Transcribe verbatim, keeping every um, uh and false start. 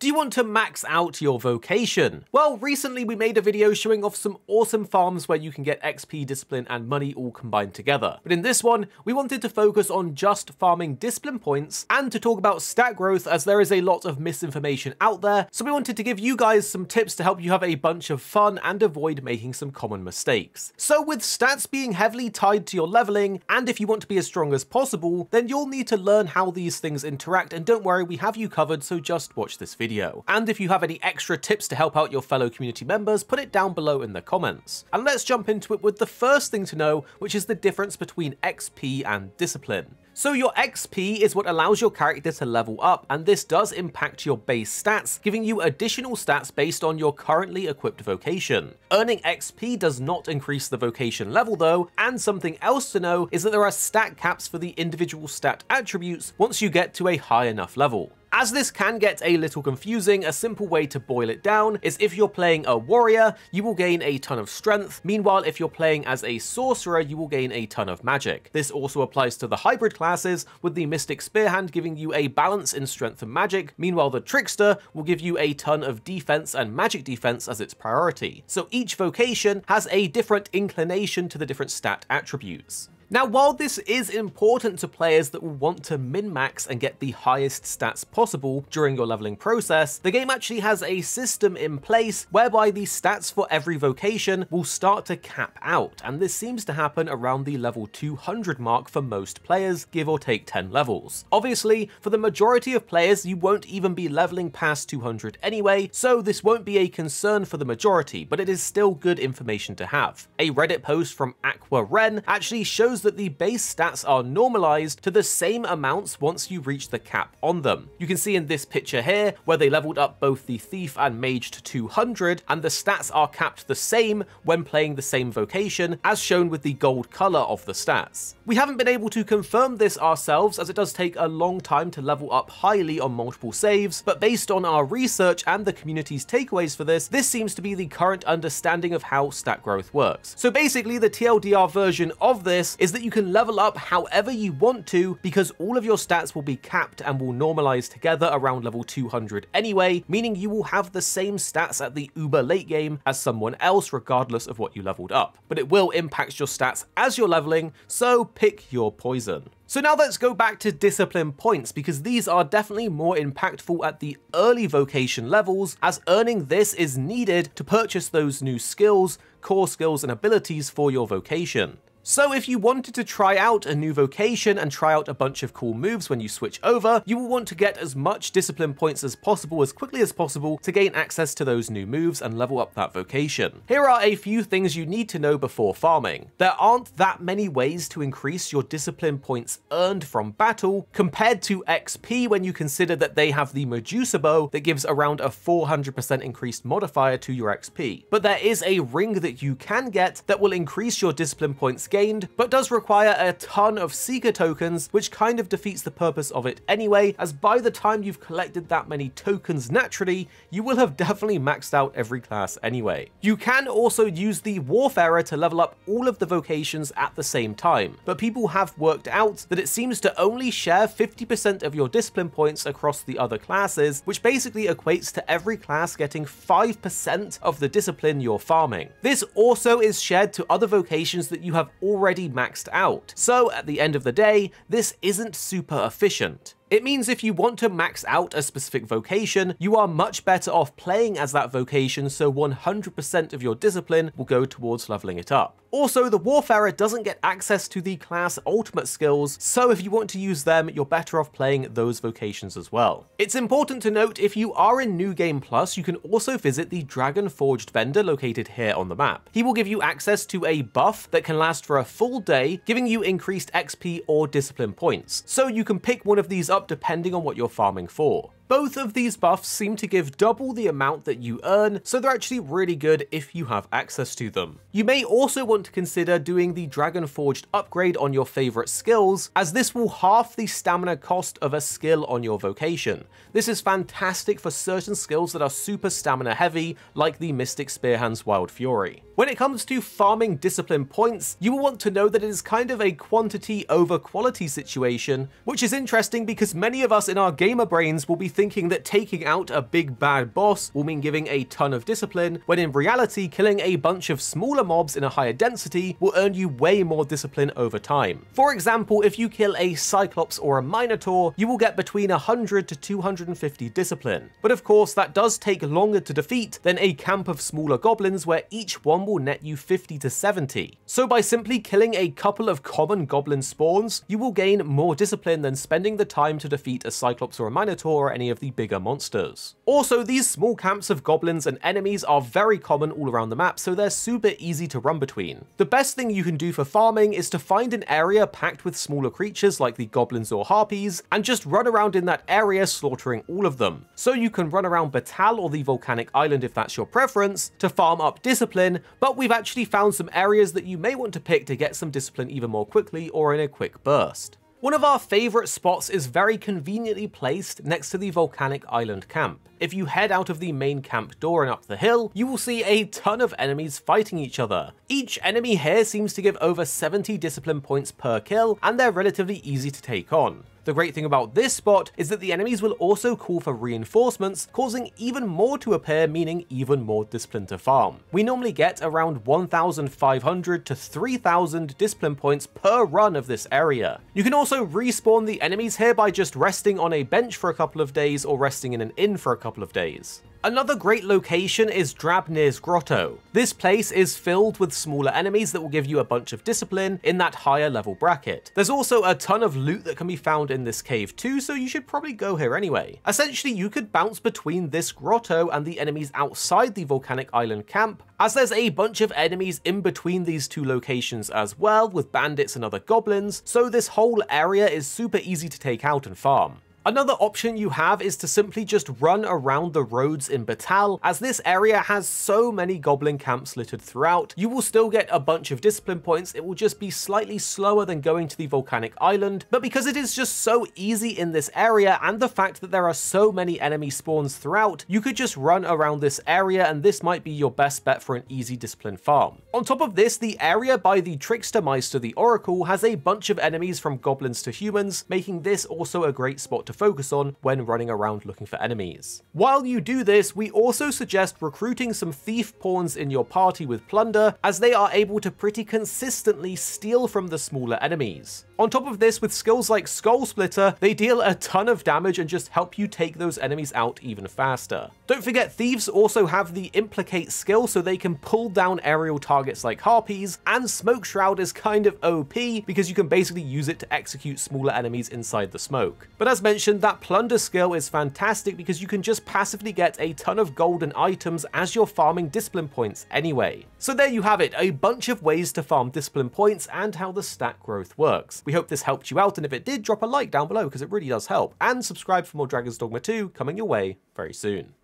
Do you want to max out your vocation? Well, recently we made a video showing off some awesome farms where you can get X P, discipline, and money all combined together. But in this one, we wanted to focus on just farming discipline points and to talk about stat growth, as there is a lot of misinformation out there. So we wanted to give you guys some tips to help you have a bunch of fun and avoid making some common mistakes. So with stats being heavily tied to your leveling, and if you want to be as strong as possible, then you'll need to learn how these things interact, and don't worry, we have you covered, so just watch this video. And if you have any extra tips to help out your fellow community members, put it down below in the comments. And let's jump into it with the first thing to know, which is the difference between X P and discipline. So your X P is what allows your character to level up, and this does impact your base stats, giving you additional stats based on your currently equipped vocation. Earning X P does not increase the vocation level though, and something else to know is that there are stat caps for the individual stat attributes once you get to a high enough level. As this can get a little confusing, a simple way to boil it down is if you're playing a warrior, you will gain a ton of strength. Meanwhile, if you're playing as a sorcerer, you will gain a ton of magic. This also applies to the hybrid classes, with the Mystic Spearhand giving you a balance in strength and magic. Meanwhile, the Trickster will give you a ton of defense and magic defense as its priority. So each vocation has a different inclination to the different stat attributes. Now, while this is important to players that will want to min-max and get the highest stats possible during your leveling process, the game actually has a system in place whereby the stats for every vocation will start to cap out, and this seems to happen around the level two hundred mark for most players, give or take ten levels. Obviously, for the majority of players, you won't even be leveling past two hundred anyway, so this won't be a concern for the majority, but it is still good information to have. A Reddit post from Aqua Ren actually shows that the base stats are normalized to the same amounts once you reach the cap on them. You can see in this picture here where they leveled up both the thief and mage to two hundred, and the stats are capped the same when playing the same vocation, as shown with the gold color of the stats. We haven't been able to confirm this ourselves, as it does take a long time to level up highly on multiple saves, but based on our research and the community's takeaways for this, this seems to be the current understanding of how stat growth works. So basically, the T L D R version of this is Is that you can level up however you want to, because all of your stats will be capped and will normalize together around level two hundred anyway, meaning you will have the same stats at the uber late game as someone else regardless of what you leveled up, but it will impact your stats as you're leveling, so pick your poison. So now let's go back to discipline points, because these are definitely more impactful at the early vocation levels, as earning this is needed to purchase those new skills, core skills and abilities for your vocation. So if you wanted to try out a new vocation and try out a bunch of cool moves when you switch over, you will want to get as much discipline points as possible as quickly as possible to gain access to those new moves and level up that vocation. Here are a few things you need to know before farming. There aren't that many ways to increase your discipline points earned from battle compared to X P, when you consider that they have the Medusa Bow that gives around a four hundred percent increased modifier to your X P. But there is a ring that you can get that will increase your discipline points gain Gained, but does require a ton of seeker tokens, which kind of defeats the purpose of it anyway, as by the time you've collected that many tokens naturally, you will have definitely maxed out every class anyway. You can also use the Warfarer to level up all of the vocations at the same time, but people have worked out that it seems to only share fifty percent of your discipline points across the other classes, which basically equates to every class getting five percent of the discipline you're farming. This also is shared to other vocations that you have already already maxed out. So at the end of the day, this isn't super efficient. It means if you want to max out a specific vocation, you are much better off playing as that vocation, so one hundred percent of your discipline will go towards leveling it up. Also, the Warfarer doesn't get access to the class ultimate skills, so if you want to use them, you're better off playing those vocations as well. It's important to note, if you are in New Game Plus, you can also visit the Dragonforged vendor located here on the map. He will give you access to a buff that can last for a full day, giving you increased X P or discipline points, so you can pick one of these up Up depending on what you're farming for. Both of these buffs seem to give double the amount that you earn, so they're actually really good if you have access to them. You may also want to consider doing the Dragonforged upgrade on your favorite skills, as this will halve the stamina cost of a skill on your vocation. This is fantastic for certain skills that are super stamina heavy, like the Mystic Spearhand's Wild Fury. When it comes to farming discipline points, you will want to know that it is kind of a quantity over quality situation, which is interesting because many of us in our gamer brains will be thinking that taking out a big bad boss will mean giving a ton of discipline, when in reality killing a bunch of smaller mobs in a higher density will earn you way more discipline over time. For example, if you kill a Cyclops or a Minotaur, you will get between one hundred to two hundred fifty discipline. But of course, that does take longer to defeat than a camp of smaller goblins where each one will net you fifty to seventy. So by simply killing a couple of common goblin spawns, you will gain more discipline than spending the time to defeat a Cyclops or a Minotaur or any of the bigger monsters. Also, these small camps of goblins and enemies are very common all around the map, so they're super easy to run between. The best thing you can do for farming is to find an area packed with smaller creatures like the goblins or harpies, and just run around in that area slaughtering all of them. So you can run around Batal or the volcanic island if that's your preference, to farm up discipline, but we've actually found some areas that you may want to pick to get some discipline even more quickly or in a quick burst. One of our favourite spots is very conveniently placed next to the volcanic island camp. If you head out of the main camp door and up the hill, you will see a ton of enemies fighting each other. Each enemy here seems to give over seventy discipline points per kill, and they're relatively easy to take on. The great thing about this spot is that the enemies will also call for reinforcements, causing even more to appear, meaning even more discipline to farm. We normally get around one thousand five hundred to three thousand discipline points per run of this area. You can also respawn the enemies here by just resting on a bench for a couple of days or resting in an inn for a couple of days. Another great location is Drabnir's Grotto. This place is filled with smaller enemies that will give you a bunch of discipline in that higher level bracket. There's also a ton of loot that can be found in this cave too, so you should probably go here anyway. Essentially, you could bounce between this grotto and the enemies outside the volcanic island camp, as there's a bunch of enemies in between these two locations as well, with bandits and other goblins, so this whole area is super easy to take out and farm. Another option you have is to simply just run around the roads in Batal, as this area has so many goblin camps littered throughout. You will still get a bunch of discipline points, it will just be slightly slower than going to the volcanic island, but because it is just so easy in this area, and the fact that there are so many enemy spawns throughout, you could just run around this area, and this might be your best bet for an easy discipline farm. On top of this, the area by the Trickster Meister the Oracle has a bunch of enemies from goblins to humans, making this also a great spot to focus on when running around looking for enemies. While you do this, we also suggest recruiting some thief pawns in your party with Plunder, as they are able to pretty consistently steal from the smaller enemies. On top of this, with skills like Skull Splitter, they deal a ton of damage and just help you take those enemies out even faster. Don't forget, thieves also have the Implicate skill, so they can pull down aerial targets like harpies, and Smoke Shroud is kind of O P because you can basically use it to execute smaller enemies inside the smoke. But as mentioned, that Plunder skill is fantastic because you can just passively get a ton of golden items as you're farming discipline points anyway. So there you have it, a bunch of ways to farm discipline points and how the stat growth works. We hope this helped you out, and if it did, drop a like down below because it really does help, and subscribe for more Dragon's Dogma two coming your way very soon.